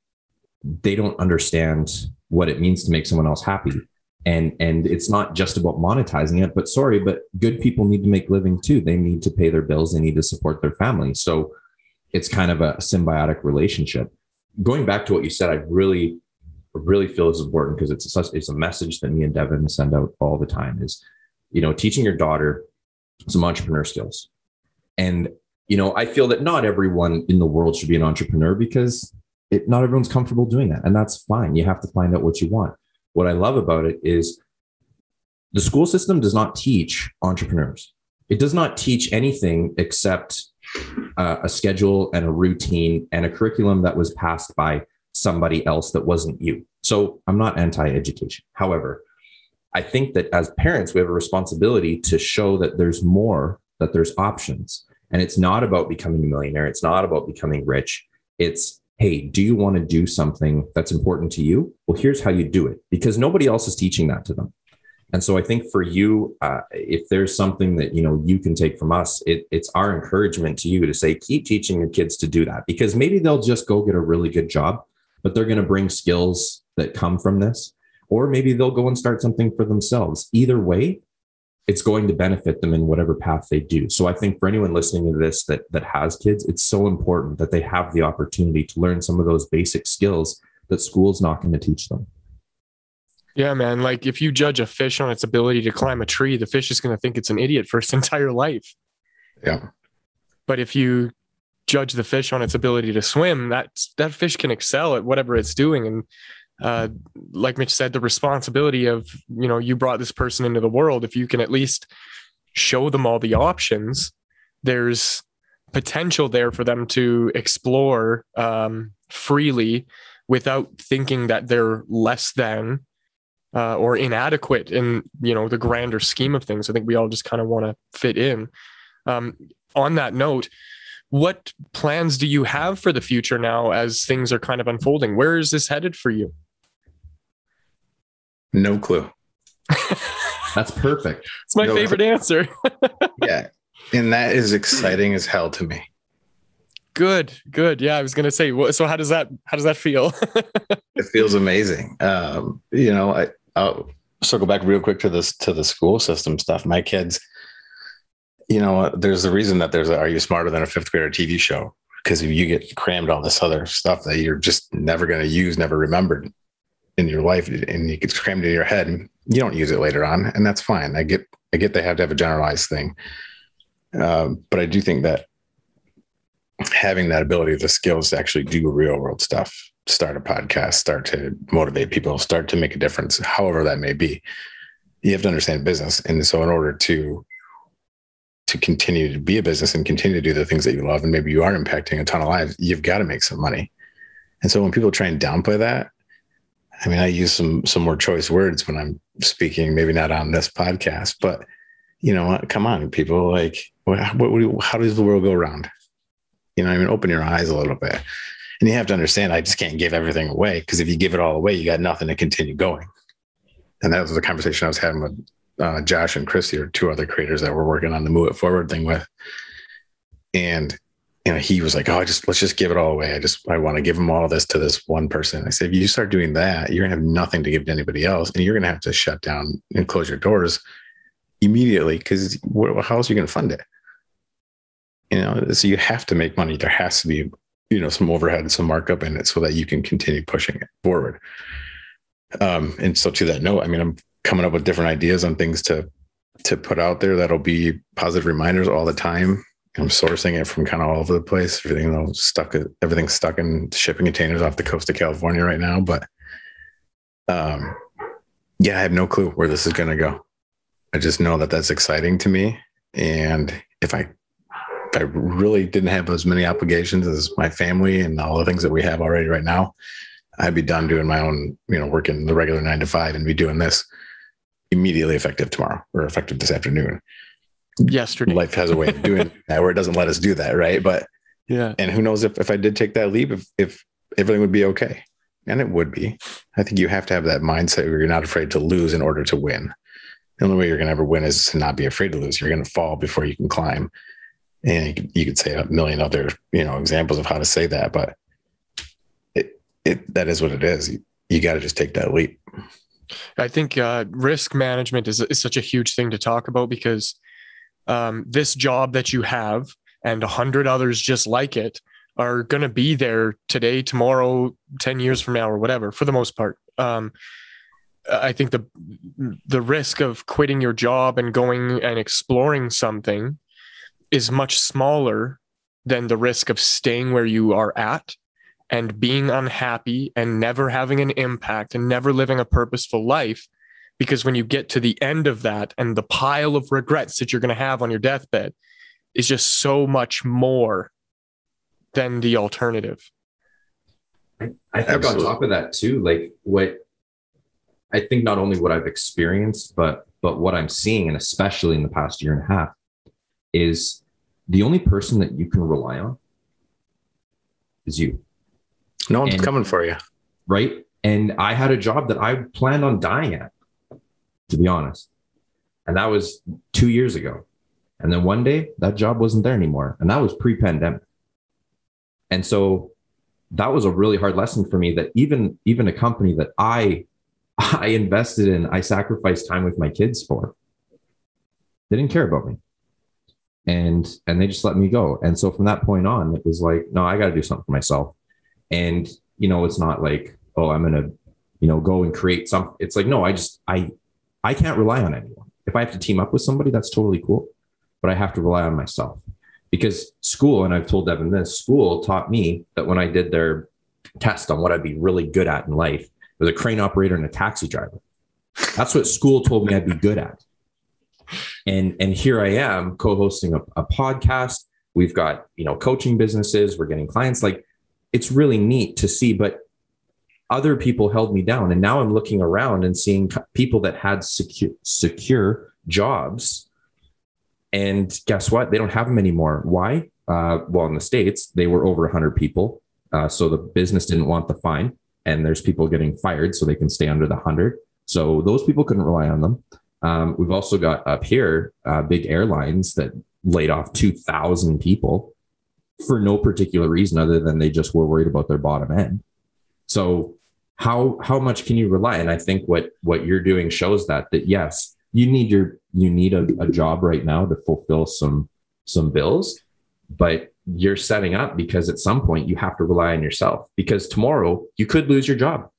they don't understand what it means to make someone else happy. And it's not just about monetizing it, but sorry, but good people need to make a living too. They need to pay their bills. They need to support their family. So it's kind of a symbiotic relationship. Going back to what you said, I really feel is important because it's a message that me and Devin send out all the time is, you know, teaching your daughter some entrepreneur skills. And, you know, I feel that not everyone in the world should be an entrepreneur because not everyone's comfortable doing that. And that's fine. You have to find out what you want. What I love about it is the school system does not teach entrepreneurs. It does not teach anything except a schedule and a routine and a curriculum that was passed by somebody else that wasn't you. So I'm not anti-education. However, I think that as parents, we have a responsibility to show that there's more, that there's options. And it's not about becoming a millionaire. It's not about becoming rich. It's, hey, do you want to do something that's important to you? Well, here's how you do it, because nobody else is teaching that to them. And so I think for you, if there's something that, you know, you can take from us, it's our encouragement to you to say, keep teaching your kids to do that, because maybe they'll just go get a really good job, but they're going to bring skills that come from this, or maybe they'll go and start something for themselves. Either way, it's going to benefit them in whatever path they do. So I think for anyone listening to this that has kids, it's so important that they have the opportunity to learn some of those basic skills that school's not going to teach them. Yeah, man. Like if you judge a fish on its ability to climb a tree, the fish is going to think it's an idiot for its entire life. Yeah. But if you judge the fish on its ability to swim, that fish can excel at whatever it's doing. And like Mitch said, the responsibility of, you know, you brought this person into the world. If you can at least show them all the options, there's potential there for them to explore freely without thinking that they're less than or inadequate in, you know, the grander scheme of things. I think we all just kind of want to fit in. On that note, what plans do you have for the future now as things are kind of unfolding? Where is this headed for you? No clue. That's perfect. It's my favorite answer. Yeah. And that is exciting as hell to me. Good. Yeah. I was going to say, so how does that feel? It feels amazing. You know, I'll circle back real quick to the school system stuff. My kids, you know, there's a reason that there's Are You Smarter Than a Fifth Grader TV show? Because if you get crammed all this other stuff that you're just never going to use, never remembered in your life, and it gets crammed in your head and you don't use it later on. And that's fine. I get they have to have a generalized thing. But I do think that having that ability, the skills to actually do real world stuff, start a podcast, start to motivate people, start to make a difference, however that may be, you have to understand business. And so in order to continue to be a business and continue to do the things that you love, and maybe you are impacting a ton of lives, you've got to make some money. And so when people try and downplay that, I mean, I use some more choice words when I'm speaking, maybe not on this podcast, but you know what, come on people, like how does the world go around? You know what I mean? Open your eyes a little bit. And you have to understand, I just can't give everything away, because if you give it all away, you got nothing to continue going. And that was the conversation I was having with Josh and Christy, are two other creators that we're working on the Move It Forward thing with. And, you know, he was like, oh, let's just give it all away. I want to give them all this to this one person. I said, if you start doing that, you're gonna have nothing to give to anybody else. And you're going to have to shut down and close your doors immediately, because how else are you going to fund it? You know, so you have to make money. There has to be, you know, some overhead and some markup in it so that you can continue pushing it forward. And so to that note, I mean, I'm coming up with different ideas on things to put out there that'll be positive reminders all the time. I'm sourcing it from kind of all over the place. Everything's stuck in shipping containers off the coast of California right now. But yeah, I have no clue where this is going to go. I just know that that's exciting to me. And if I really didn't have as many obligations as my family and all the things that we have already right now, I'd be done doing my own, you know, working the regular 9 to 5 and be doing this immediately effective tomorrow or effective this afternoon. Yesterday. Life has a way of doing that where it doesn't let us do that. Right. But yeah. And who knows if I did take that leap, if everything would be okay. And it would be. I think you have to have that mindset where you're not afraid to lose in order to win. The only way you're going to ever win is to not be afraid to lose. You're going to fall before you can climb. And you could say a million other, you know, examples of how to say that, but that is what it is. You got to just take that leap. I think risk management is such a huge thing to talk about because this job that you have and 100 others just like it are going to be there today, tomorrow, 10 years from now, or whatever, for the most part. I think the risk of quitting your job and going and exploring something is much smaller than the risk of staying where you are at and being unhappy and never having an impact and never living a purposeful life. Because when you get to the end of that and the pile of regrets that you're going to have on your deathbed is just so much more than the alternative. I think absolutely. On top of that too, like what I think not only what I've experienced, but what I'm seeing, and especially in the past year and a half, is the only person that you can rely on is you. No one's coming for you. Right. And I had a job that I planned on dying at, to be honest. And that was 2 years ago. And then one day that job wasn't there anymore. And that was pre-pandemic. And so that was a really hard lesson for me, that even a company that I invested in, I sacrificed time with my kids for, they didn't care about me. And they just let me go. And so from that point on, it was like, no, I got to do something for myself. And, you know, it's not like, oh, I'm going to, you know, go and create something. It's like, no, I can't rely on anyone. If I have to team up with somebody, that's totally cool. But I have to rely on myself, because school, and I've told Devin this, school taught me that when I did their test on what I'd be really good at in life, it was a crane operator and a taxi driver. That's what school told me I'd be good at. And here I am co-hosting a podcast. We've got, you know, coaching businesses. We're getting clients. Like, it's really neat to see, but other people held me down. And now I'm looking around and seeing people that had secure jobs. And guess what? They don't have them anymore. Why? Well, in the States, they were over 100 people. So the business didn't want the fine, and there's people getting fired so they can stay under the 100. So those people couldn't rely on them. We've also got up here, big airlines that laid off 2,000 people for no particular reason other than they just were worried about their bottom end. So how much can you rely? And I think what you're doing shows that yes, you need a job right now to fulfill some bills, but you're setting up because at some point you have to rely on yourself, because tomorrow you could lose your job.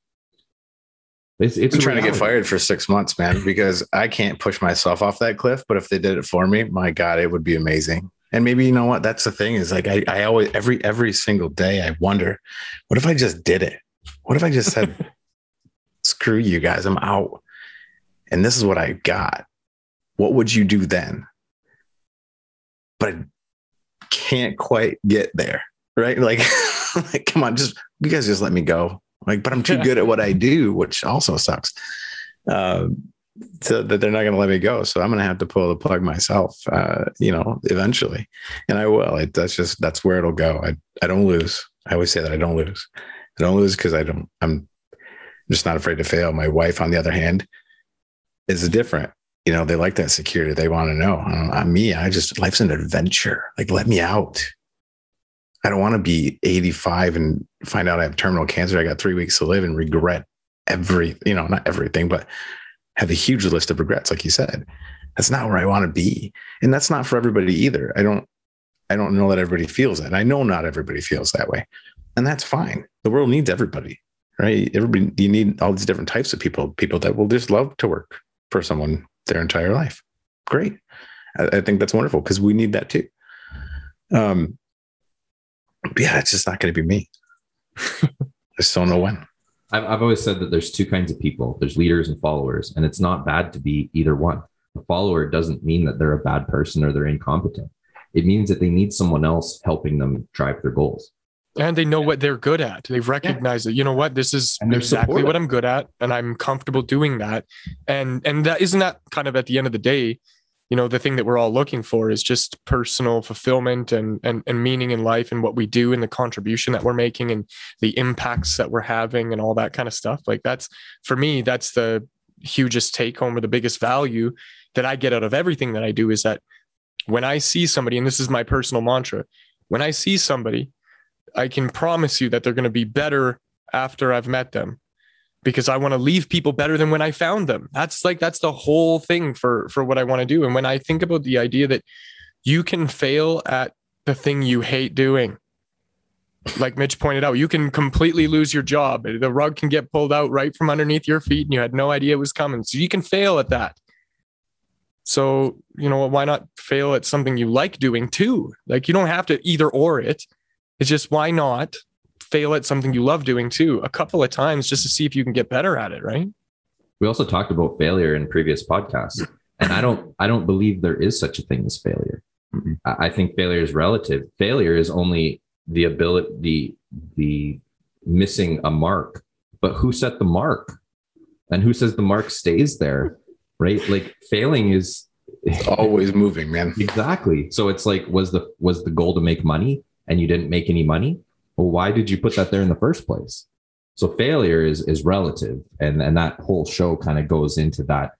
I'm trying to get fired for 6 months, man, because I can't push myself off that cliff. But if they did it for me, my God, it would be amazing. And maybe, you know what, that's the thing is, like, I always, every single day, I wonder, what if I just did it? What if I just said, screw you guys, I'm out. And this is what I got. What would you do then? But I can't quite get there. Right. Like, like, come on, you guys just let me go. Like, but I'm too good at what I do, which also sucks. So that they're not going to let me go. So I'm going to have to pull the plug myself, you know, eventually. And I will. That's where it'll go. I don't lose. I always say that I don't lose. I don't lose because I'm just not afraid to fail. My wife, on the other hand, is different. You know, they like that security. They want to know. Life's an adventure. Like, let me out. I don't want to be 85 and find out I have terminal cancer. I got 3 weeks to live and regret not everything, but have a huge list of regrets. Like you said, that's not where I want to be. And that's not for everybody either. I don't know that everybody feels that. I know not everybody feels that way, and that's fine. The world needs everybody, right? Everybody, you need all these different types of people that will just love to work for someone their entire life. Great. I think that's wonderful, because we need that too. Yeah, it's just not going to be me. I just don't know when. I've always said that there's two kinds of people. There's leaders and followers, and it's not bad to be either one. A follower doesn't mean that they're a bad person or they're incompetent. It means that they need someone else helping them drive their goals. And they know what they're good at. They've recognized that, you know what, this is exactly what I'm good at, and I'm comfortable doing that. And that isn't that kind of at the end of the day, you know, the thing that we're all looking for is just personal fulfillment and meaning in life and what we do and the contribution that we're making and the impacts that we're having and all that kind of stuff. Like that's, for me, that's the hugest take home or the biggest value that I get out of everything that I do is that when I see somebody, and this is my personal mantra, when I see somebody, I can promise you that they're going to be better after I've met them, because I want to leave people better than when I found them. That's like, that's the whole thing for what I want to do. And when I think about the idea that you can fail at the thing you hate doing, like Mitch pointed out, you can completely lose your job. The rug can get pulled out right from underneath your feet and you had no idea it was coming. So you can fail at that. So, you know, why not fail at something you like doing too? Like you don't have to either or it. It's just, why not fail at something you love doing too a couple of times just to see if you can get better at it, right? We also talked about failure in previous podcasts, and I don't believe there is such a thing as failure. Mm-hmm. I think failure is relative. Failure is only the ability, the missing a mark, but who set the mark? And who says the mark stays there, right? Like failing is... It's always moving, man. Exactly. So it's like, was the goal to make money? And you didn't make any money? Well, why did you put that there in the first place? So failure is relative. And that whole show kind of goes into that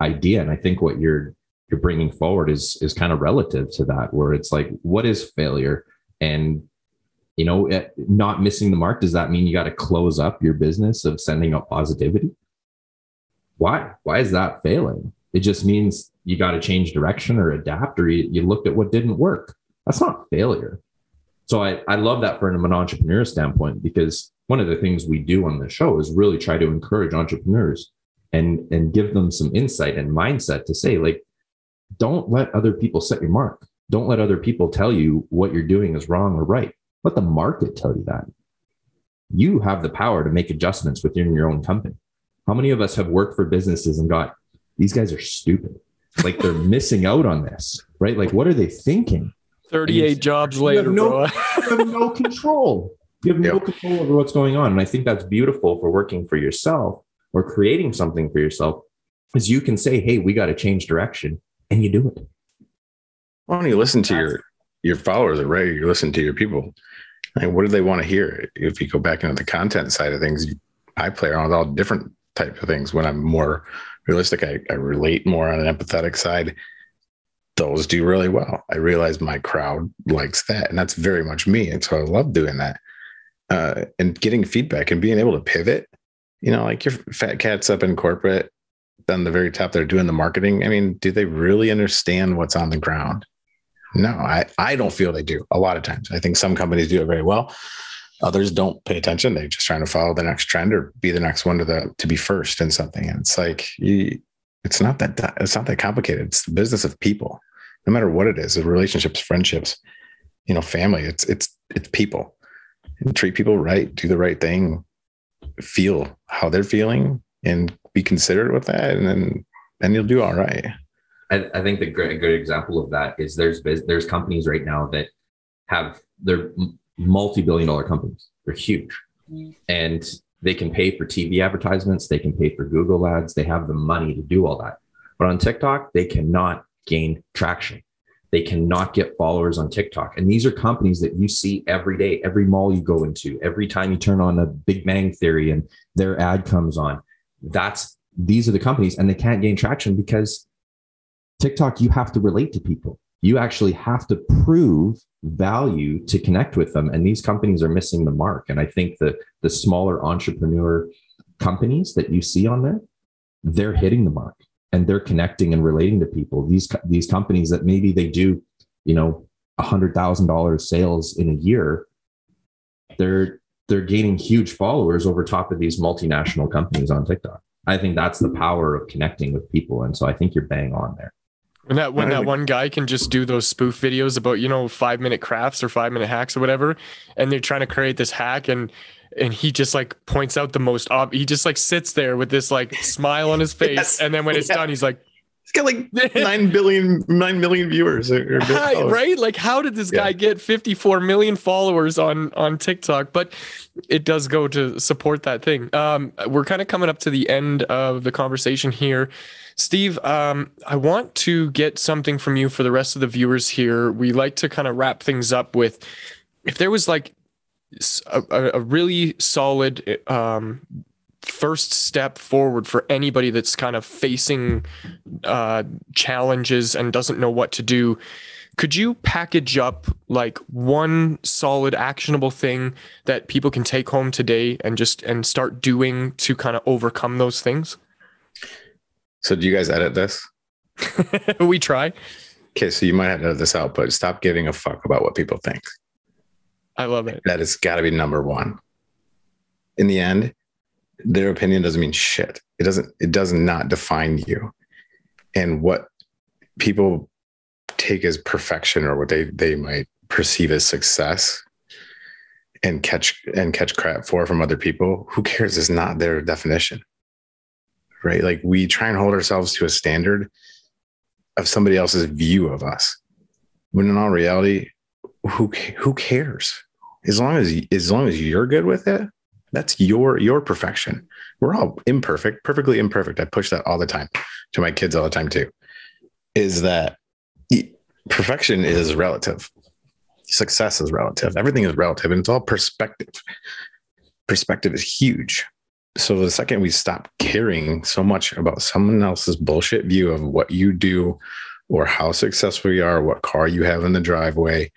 idea. And I think what you're bringing forward is kind of relative to that, where it's like, what is failure? And, you know, not missing the mark, does that mean you got to close up your business of sending out positivity? Why is that failing? It just means you got to change direction or adapt, or you looked at what didn't work. That's not failure. So I love that from an entrepreneur standpoint, because one of the things we do on the show is really try to encourage entrepreneurs and give them some insight and mindset to say, like, don't let other people set your mark. Don't let other people tell you what you're doing is wrong or right. Let the market tell you that. You have the power to make adjustments within your own company. How many of us have worked for businesses and got, these guys are stupid. Like they're missing out on this, right? Like, what are they thinking? 38 jobs later, bro. You have no control. You have no control over what's going on. And I think that's beautiful for working for yourself or creating something for yourself, is you can say, hey, we got to change direction. And you do it. Why don't you listen to your followers, right? You listen to your people. And what do they want to hear? If you go back into the content side of things, I play around with all different types of things. When I'm more realistic, I relate more on an empathetic side. Those do really well. I realize my crowd likes that, and that's very much me. And so I love doing that, and getting feedback and being able to pivot, you know, like your fat cats up in corporate on the very top, they're doing the marketing. I mean, do they really understand what's on the ground? No, I don't feel they do a lot of times. I think some companies do it very well. Others don't pay attention. They're just trying to follow the next trend or be the next one to be first in something. And it's like, it's not that complicated. It's the business of people, no matter what it is, the relationships, friendships, you know, family, it's people. And treat people right, do the right thing, feel how they're feeling and be considerate with that. And then you'll do all right. I think the good example of that is there's companies right now that have their multi-billion-dollar companies. They're huge. And they can pay for TV advertisements. They can pay for Google ads. They have the money to do all that. But on TikTok, they cannot gain traction. They cannot get followers on TikTok. And these are companies that you see every day, every mall you go into, every time you turn on The Big Bang Theory and their ad comes on. These are the companies, and they can't gain traction because TikTok, you have to relate to people. You actually have to prove value to connect with them. And these companies are missing the mark. And I think that the smaller entrepreneur companies that you see on there, they're hitting the mark and they're connecting and relating to people. These companies that maybe they do, you know, $100,000 sales in a year, they're gaining huge followers over top of these multinational companies on TikTok. I think that's the power of connecting with people. And so I think you're bang on there. When that one guy can just do those spoof videos about, you know, 5-minute crafts or 5-minute hacks or whatever, and they're trying to create this hack, and he just like points out the most he just like sits there with this like smile on his face, and then when it's done, he's like, He's got like 9 million viewers. Right? Like, how did this guy get 54 million followers on TikTok? But it does go to support that thing. We're kind of coming up to the end of the conversation here. Steve, I want to get something from you for the rest of the viewers here. We like to kind of wrap things up with, if there was like a really solid first step forward for anybody that's kind of facing challenges and doesn't know what to do, could you package up like one solid actionable thing that people can take home today and start doing to kind of overcome those things? So do you guys edit this? We try. Okay. So you might have to edit this out, but stop giving a fuck about what people think. I love it. That has got to be number one. In the end, their opinion doesn't mean shit. It does not define you. And what people take as perfection, or what they might perceive as success and catch crap for from other people, who cares, is not their definition. Right? Like, we try and hold ourselves to a standard of somebody else's view of us, when in all reality, who cares? As long as you're good with it, that's your perfection. We're all imperfect, perfectly imperfect. I push that all the time to my kids all the time too, is that perfection is relative. Success is relative. Everything is relative, and it's all perspective. Perspective is huge. So the second we stop caring so much about someone else's bullshit view of what you do, or how successful you are, what car you have in the driveway,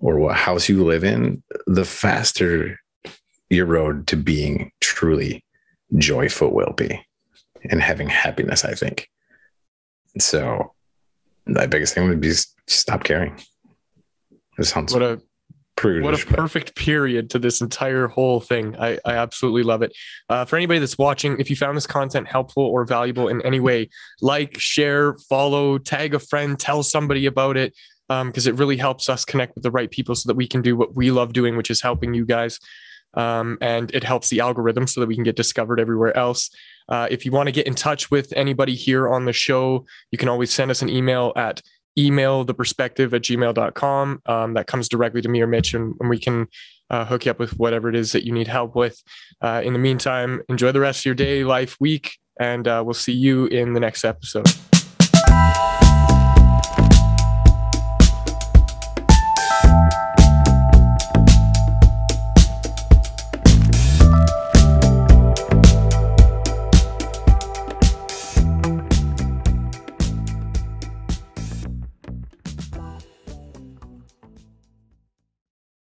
or what house you live in, the faster your road to being truly joyful will be, and having happiness, I think. So my biggest thing would be stop caring. It sounds prudish. What a perfect period to this entire whole thing. I absolutely love it. For anybody that's watching, if you found this content helpful or valuable in any way, like, share, follow, tag a friend, tell somebody about it. Because it really helps us connect with the right people so that we can do what we love doing, which is helping you guys. And it helps the algorithm so that we can get discovered everywhere else. If you want to get in touch with anybody here on the show, you can always send us an email at emailtheperspective@gmail.com. That comes directly to me or Mitch, and we can hook you up with whatever it is that you need help with. In the meantime, enjoy the rest of your day, life, week, and we'll see you in the next episode.